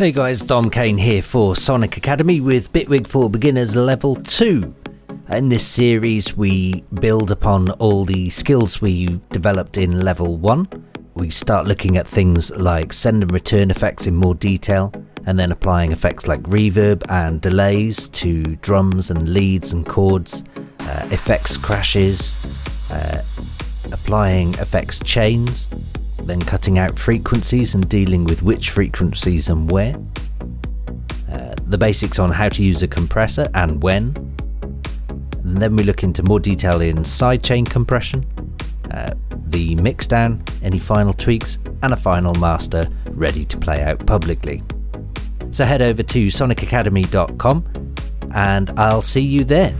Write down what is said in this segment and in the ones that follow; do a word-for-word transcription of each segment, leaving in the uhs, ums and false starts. Hey guys, Dom Kane here for Sonic Academy with Bitwig for Beginners Level two. In this series we build upon all the skills we developed in Level one. We start looking at things like send and return effects in more detail, and then applying effects like reverb and delays to drums and leads and chords, uh, effects crashes, uh, applying effects chains, then cutting out frequencies and dealing with which frequencies and where, uh, the basics on how to use a compressor and when, and then we look into more detail in sidechain compression, uh, the mixdown, any final tweaks, and a final master ready to play out publicly. So head over to sonic academy dot com and I'll see you there.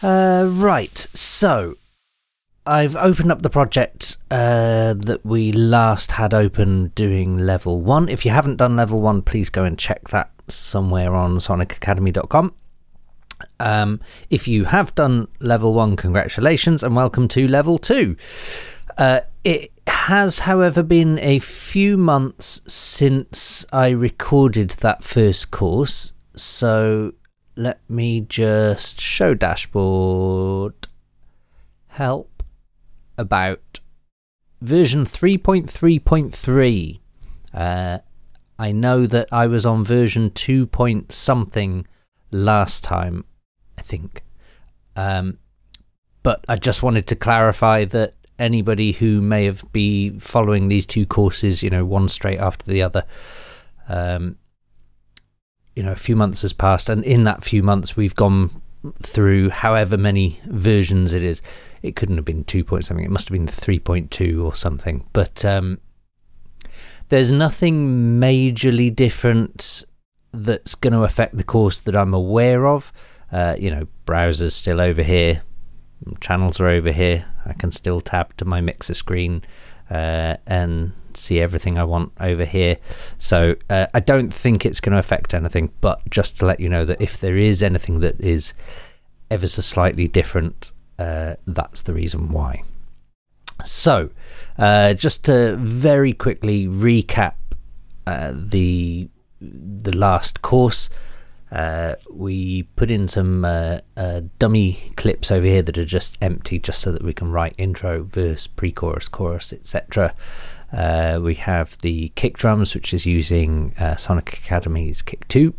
Uh, right, so I've opened up the project uh, that we last had open doing level one. If you haven't done level one, please go and check that somewhere on sonic academy dot com. Um, if you have done level one, congratulations and welcome to level two. Uh, it has, however, been a few months since I recorded that first course, so let me just show dashboard, help, about, version three point three point three. Uh, I know that I was on version two point something last time, I think. Um, but I just wanted to clarify that anybody who may have been following these two courses, you know, one straight after the other, um, you know, a few months has passed, and in that few months we've gone through however many versions it is. It couldn't have been two point something. It must have been three point two or something. But um, there's nothing majorly different that's going to affect the course that I'm aware of. Uh, you know, browser's still over here. Channels are over here. I can still tab to my mixer screen uh, and see everything I want over here. So uh, I don't think it's going to affect anything, but just to let you know that if there is anything that is ever so slightly different, uh, that's the reason why. So uh, just to very quickly recap uh, the the last course, uh, we put in some uh, uh, dummy clips over here that are just empty, just so that we can write intro, verse, pre-chorus, chorus, et cetera. Uh, we have the kick drums, which is using uh, Sonic Academy's Kick two.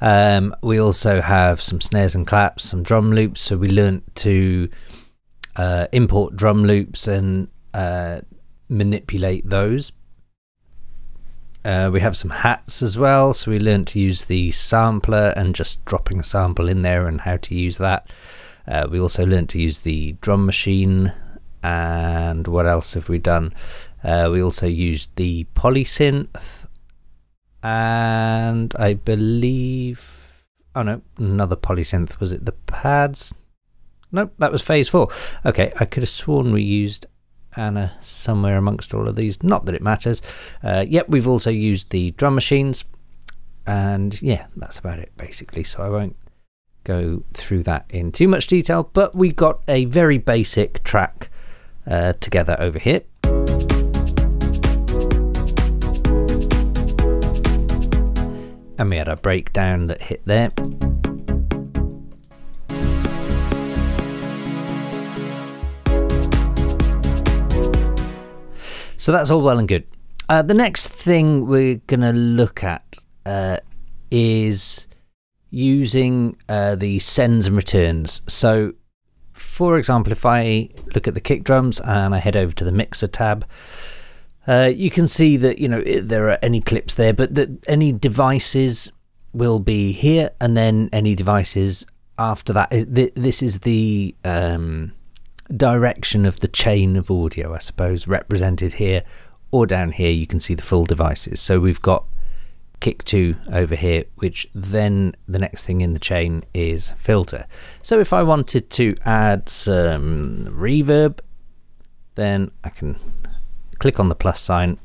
Um, we also have some snares and claps, some drum loops. So we learnt to uh, import drum loops and uh, manipulate those. Uh, we have some hats as well. So we learnt to use the sampler and just dropping a sample in there and how to use that. Uh, we also learnt to use the drum machine. And what else have we done? Uh, we also used the polysynth, and I believe, oh no, another polysynth. Was it the pads? Nope, that was Phase Four. Okay, I could have sworn we used Anna somewhere amongst all of these. Not that it matters. Uh, yep, we've also used the drum machines, and yeah, that's about it basically. So I won't go through that in too much detail, but we got a very basic track Uh, together over here. And we had a breakdown that hit there. So that's all well and good. Uh, the next thing we're gonna look at uh, is using uh, the sends and returns. So for example, if I look at the kick drums and I head over to the mixer tab, uh, you can see that, you know, there are any clips there, but that any devices will be here, and then any devices after that. This is the um, direction of the chain of audio, I suppose, represented here, or down here you can see the full devices. So we've got Kick two over here, which then the next thing in the chain is filter. So if I wanted to add some reverb, then I can click on the plus sign,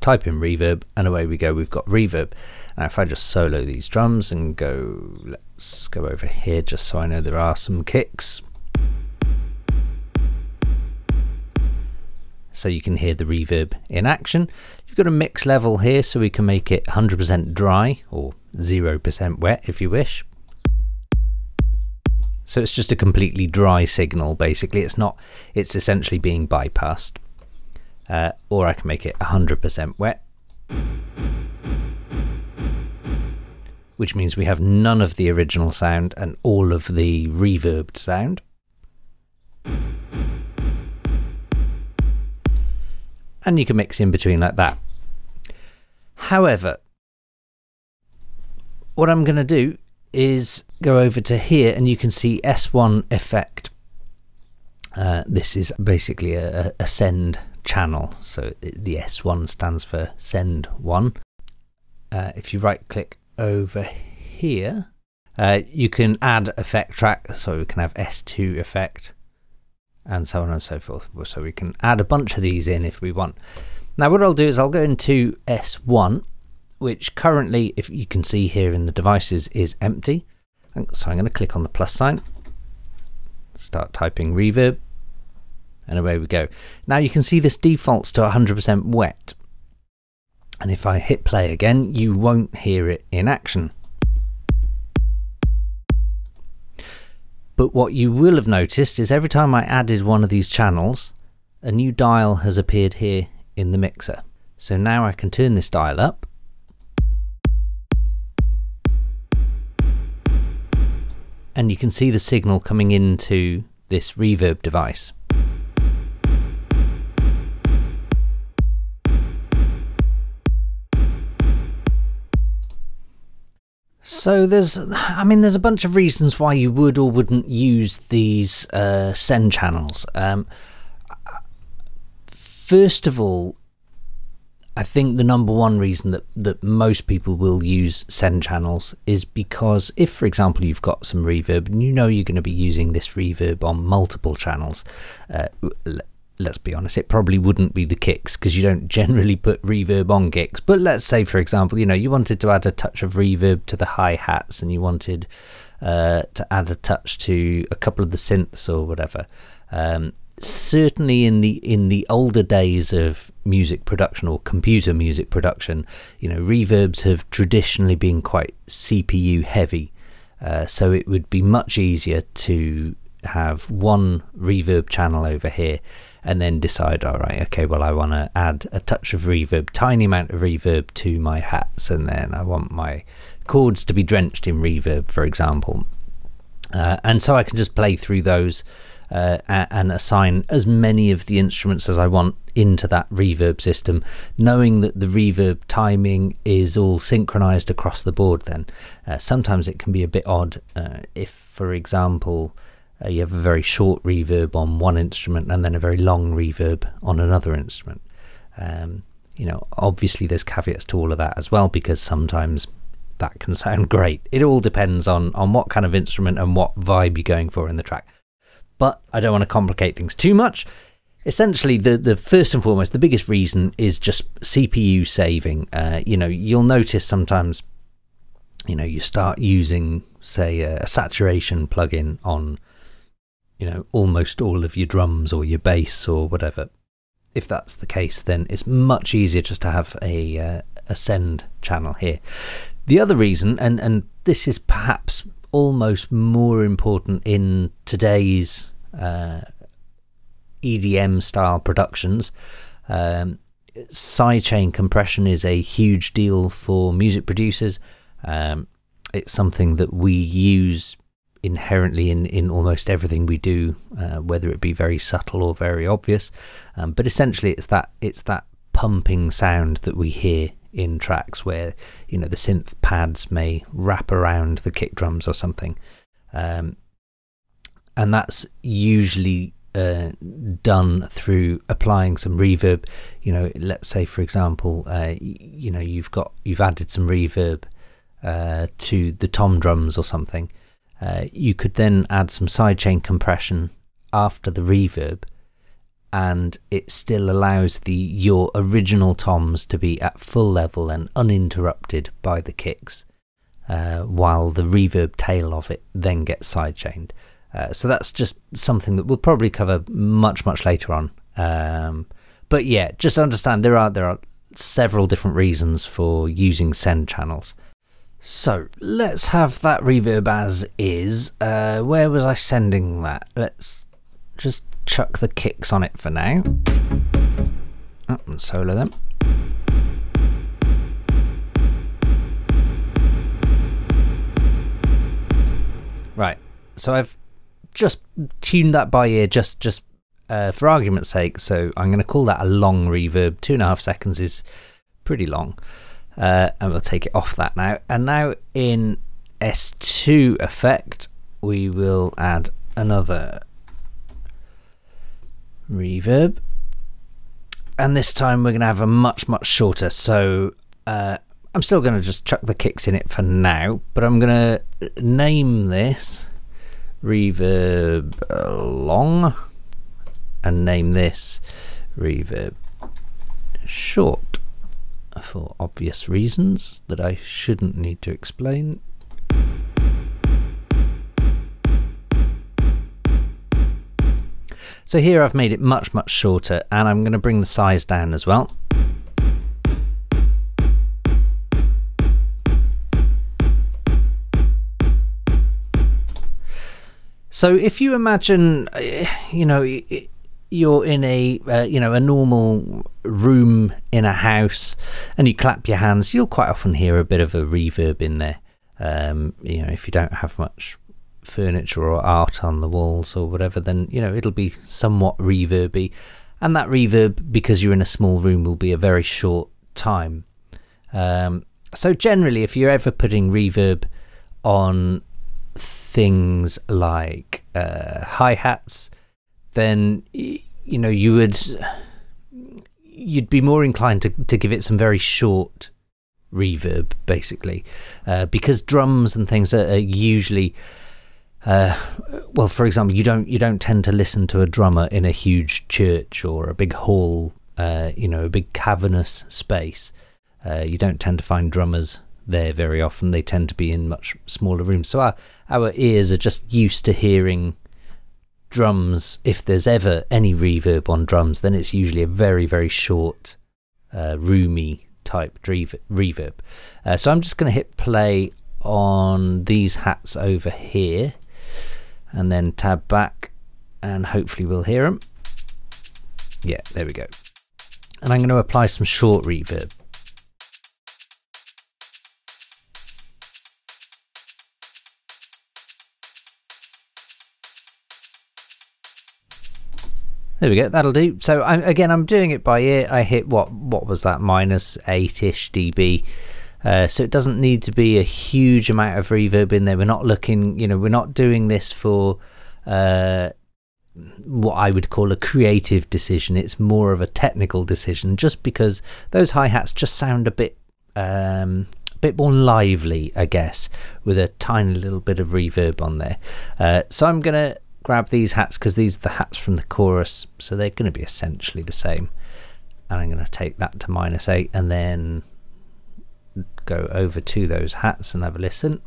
type in reverb, and away we go, we've got reverb. Now if I just solo these drums and go, let's go over here just so I know there are some kicks. So you can hear the reverb in action. You've got a mix level here, so we can make it one hundred percent dry or zero percent wet if you wish. So it's just a completely dry signal basically. It's not, it's essentially being bypassed. Uh, or I can make it one hundred percent wet, which means we have none of the original sound and all of the reverbed sound. And you can mix in between like that. However, what I'm going to do is go over to here, and you can see S one effect. Uh, this is basically a, a send channel, so the S one stands for send one. Uh, if you right click over here, uh, you can add effect track, so we can have S two effect, and so on and so forth. So we can add a bunch of these in if we want. Now what I'll do is I'll go into S one, which currently, if you can see here in the devices, is empty. So I'm going to click on the plus sign, start typing reverb, and away we go. Now you can see this defaults to one hundred percent wet, and if I hit play again, you won't hear it in action. But what you will have noticed is every time I added one of these channels, a new dial has appeared here in the mixer. So now I can turn this dial up. And you can see the signal coming into this reverb device. So there's, I mean, there's a bunch of reasons why you would or wouldn't use these uh, send channels. Um, first of all, I think the number one reason that, that most people will use send channels is because if, for example, you've got some reverb and you know you're going to be using this reverb on multiple channels, uh, let's be honest, it probably wouldn't be the kicks because you don't generally put reverb on kicks. But let's say, for example, you know, you wanted to add a touch of reverb to the hi-hats and you wanted uh, to add a touch to a couple of the synths or whatever. Um, certainly in the in the older days of music production or computer music production, you know, reverbs have traditionally been quite C P U heavy, uh, so it would be much easier to have one reverb channel over here and then decide, all right, okay, well, I want to add a touch of reverb, tiny amount of reverb to my hats, and then I want my chords to be drenched in reverb, for example, uh, and so I can just play through those Uh, and assign as many of the instruments as I want into that reverb system, knowing that the reverb timing is all synchronized across the board. Then uh, sometimes it can be a bit odd uh, if, for example, uh, you have a very short reverb on one instrument and then a very long reverb on another instrument. Um, you know, obviously there's caveats to all of that as well, because sometimes that can sound great. It all depends on on what kind of instrument and what vibe you're going for in the track. But I don't want to complicate things too much. Essentially, the, the first and foremost, the biggest reason is just C P U saving. Uh, you know, you'll notice sometimes, you know, you start using, say, a, a saturation plugin on, you know, almost all of your drums or your bass or whatever. If that's the case, then it's much easier just to have a, uh, a send channel here. The other reason, and, and this is perhaps almost more important in today's Uh, E D M style productions, um, sidechain compression is a huge deal for music producers. Um, it's something that we use inherently in in almost everything we do, uh, whether it be very subtle or very obvious. Um, but essentially, it's that it's that pumping sound that we hear in tracks where, you know, the synth pads may wrap around the kick drums or something. Um, And that's usually uh, done through applying some reverb. You know, let's say, for example, uh, you know, you've got you've added some reverb uh, to the tom drums or something. Uh, you could then add some sidechain compression after the reverb, and it still allows the your original toms to be at full level and uninterrupted by the kicks, uh, while the reverb tail of it then gets sidechained. Uh, so that's just something that we'll probably cover much, much later on. Um, but yeah, just understand there are there are several different reasons for using send channels. So let's have that reverb as is. Uh, where was I sending that? Let's just chuck the kicks on it for now. Oh, and solo them. Right. So I've just tuned that by ear, just just uh, for argument's sake, so I'm going to call that a long reverb. Two and a half seconds is pretty long, uh, and we'll take it off that now. And now in S two effect, we will add another reverb, and this time we're going to have a much, much shorter. So uh, I'm still going to just chuck the kicks in it for now, but I'm going to name this reverb long and name this reverb short for obvious reasons that I shouldn't need to explain. So here I've made it much, much shorter, and I'm going to bring the size down as well. So if you imagine, you know, you're in a, uh, you know, a normal room in a house and you clap your hands, you'll quite often hear a bit of a reverb in there. Um, you know, if you don't have much furniture or art on the walls or whatever, then, you know, it'll be somewhat reverby. And that reverb, because you're in a small room, will be a very short time. Um, so generally, if you're ever putting reverb on things like uh, hi-hats, then you know you would you'd be more inclined to to give it some very short reverb, basically, uh, because drums and things are, are usually uh, well, for example, you don't you don't tend to listen to a drummer in a huge church or a big hall, uh, you know, a big cavernous space. Uh, you don't tend to find drummers there very often. They tend to be in much smaller rooms, so our, our ears are just used to hearing drums. If there's ever any reverb on drums, then it's usually a very very short uh, roomy type reverb. Uh, so I'm just going to hit play on these hats over here and then tab back, and hopefully we'll hear them. Yeah, there we go. And I'm going to apply some short reverb. There we go, that'll do. So I'm, again, I'm doing it by ear. I hit what what was that, minus eight-ish dB. Uh, so it doesn't need to be a huge amount of reverb in there. We're not looking, you know, we're not doing this for uh, what I would call a creative decision. It's more of a technical decision, just because those hi-hats just sound a bit, um, a bit more lively, I guess, with a tiny little bit of reverb on there. Uh, so I'm gonna grab these hats, because these are the hats from the chorus, so they're going to be essentially the same, and I'm going to take that to minus eight and then go over to those hats and have a listen.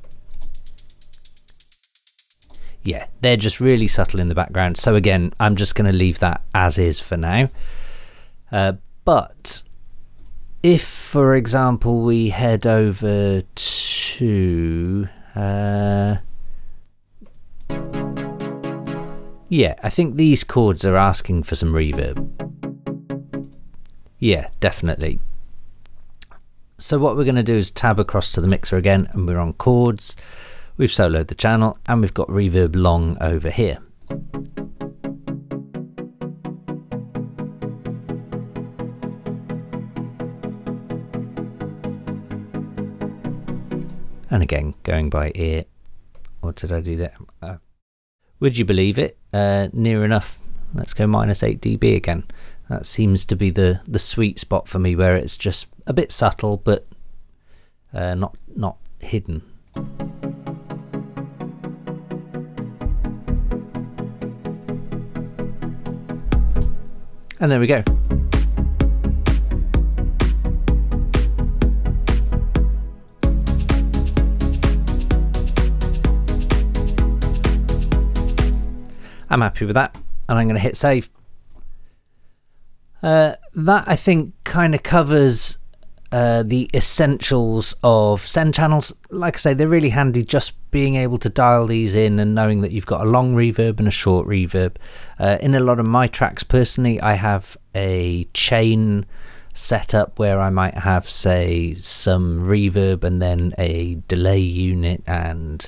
Yeah, they're just really subtle in the background, so again I'm just going to leave that as is for now. Uh, but if, for example, we head over to uh, yeah, I think these chords are asking for some reverb. Yeah, definitely. So what we're going to do is tab across to the mixer again, and we're on chords. We've soloed the channel, and we've got reverb long over here. And again, going by ear. What did I do there? Uh, Would you believe it? Uh, near enough. Let's go minus eight dB again. That seems to be the the sweet spot for me, where it's just a bit subtle but uh, not not hidden. And there we go. I'm happy with that, and I'm going to hit save. Uh, that, I think, kind of covers uh, the essentials of send channels. Like I say, they're really handy, just being able to dial these in and knowing that you've got a long reverb and a short reverb. Uh, in a lot of my tracks, personally, I have a chain setup where I might have, say, some reverb and then a delay unit and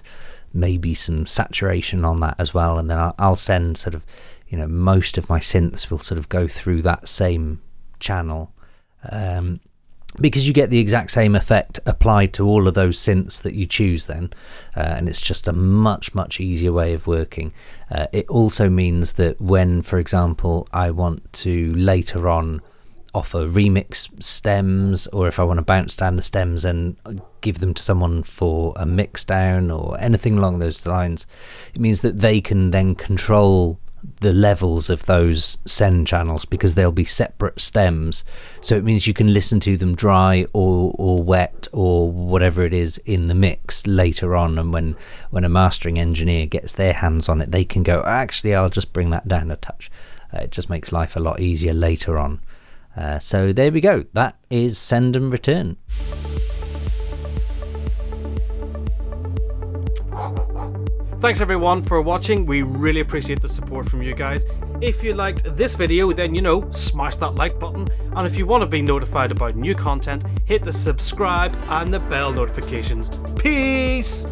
maybe some saturation on that as well, and then I'll, I'll send sort of, you know, most of my synths will sort of go through that same channel, um, because you get the exact same effect applied to all of those synths that you choose then, uh, and it's just a much much easier way of working. Uh, it also means that when, for example, I want to later on offer remix stems, or if I want to bounce down the stems and give them to someone for a mix down or anything along those lines, it means that they can then control the levels of those send channels, because they'll be separate stems. So it means you can listen to them dry or, or wet or whatever it is in the mix later on, and when when a mastering engineer gets their hands on it, they can go, actually, I'll just bring that down a touch. Uh, it just makes life a lot easier later on. Uh, so there we go. That is send and return. Thanks everyone for watching. We really appreciate the support from you guys. If you liked this video, then you know, smash that like button. And if you want to be notified about new content, hit the subscribe and the bell notifications. Peace!